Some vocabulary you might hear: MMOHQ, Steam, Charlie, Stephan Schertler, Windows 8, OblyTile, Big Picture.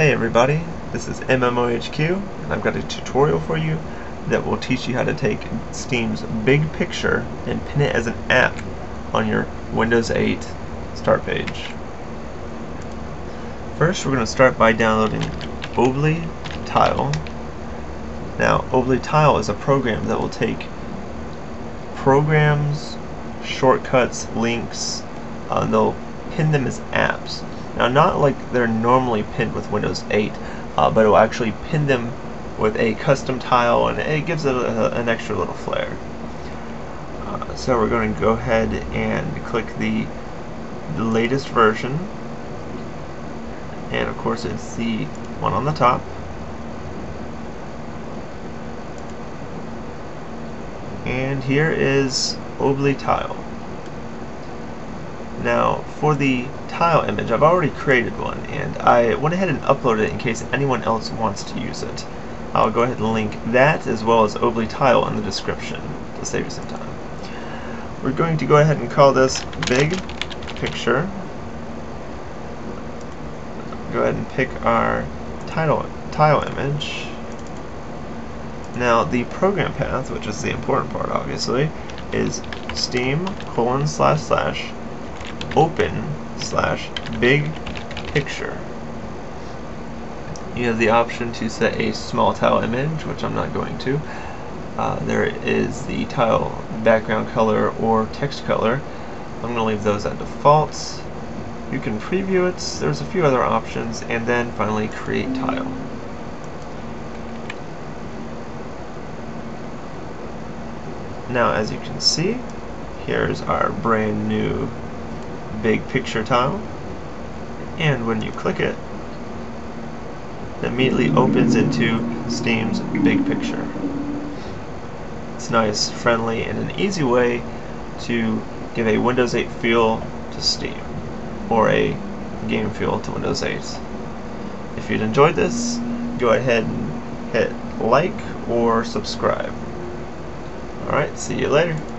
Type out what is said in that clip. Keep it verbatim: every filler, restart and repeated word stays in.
Hey everybody, this is M M O H Q and I've got a tutorial for you that will teach you how to take Steam's Big Picture and pin it as an app on your Windows eight start page. First we're going to start by downloading OblyTile. Now OblyTile is a program that will take programs, shortcuts, links, uh, and they'll pin them as apps. Now, not like they're normally pinned with Windows eight, uh, but it will actually pin them with a custom tile, and it gives it a, an extra little flair. Uh, so we're going to go ahead and click the, the latest version, and of course it's the one on the top. And here is OblyTile. Now, for the tile image, I've already created one, and I went ahead and uploaded it in case anyone else wants to use it. I'll go ahead and link that as well as OblyTile in the description to save you some time. We're going to go ahead and call this Big Picture. Go ahead and pick our title, tile image. Now, the program path, which is the important part, obviously, is Steam colon slash slash open slash big picture. You have the option to set a small tile image, which I'm not going to. Uh, there is the tile background color or text color. I'm going to leave those at defaults. You can preview it. There's a few other options, and then finally create tile. Now, as you can see, here's our brand new Big Picture tile, and when you click it, it immediately opens into Steam's Big Picture. It's nice, friendly, and an easy way to give a Windows eight feel to Steam, or a game feel to Windows eight. If you'd enjoyed this, go ahead and hit like or subscribe. Alright, see you later.